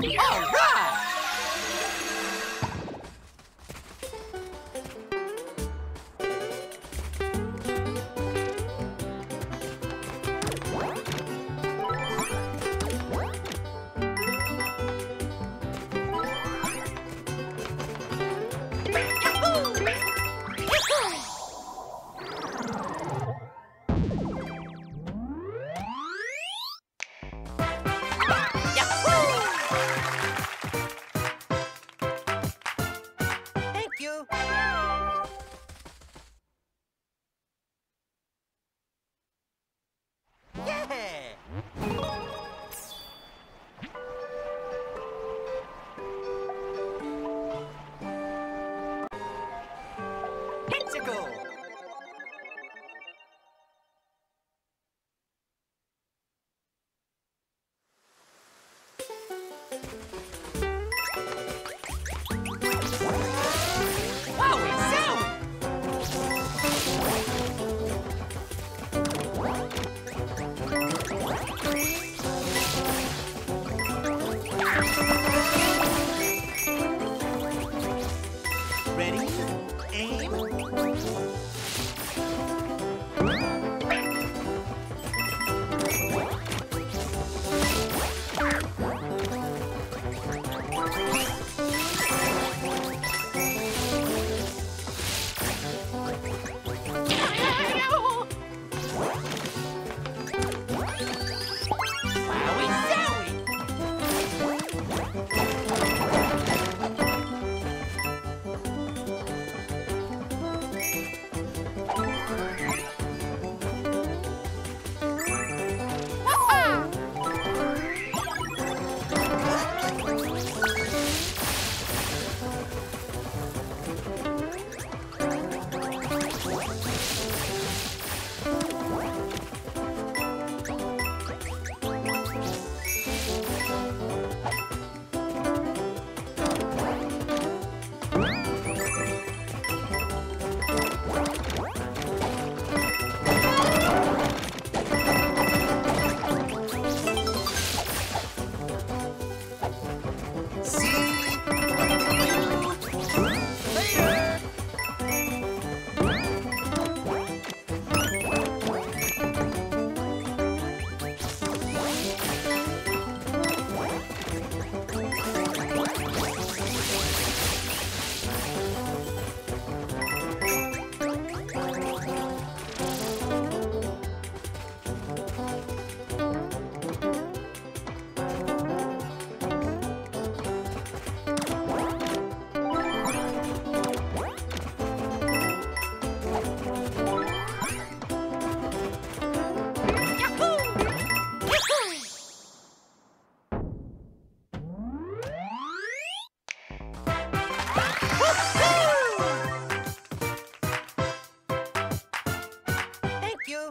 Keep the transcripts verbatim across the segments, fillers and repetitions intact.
All right!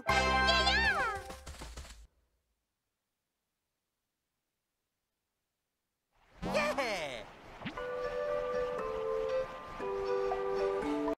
Thank you.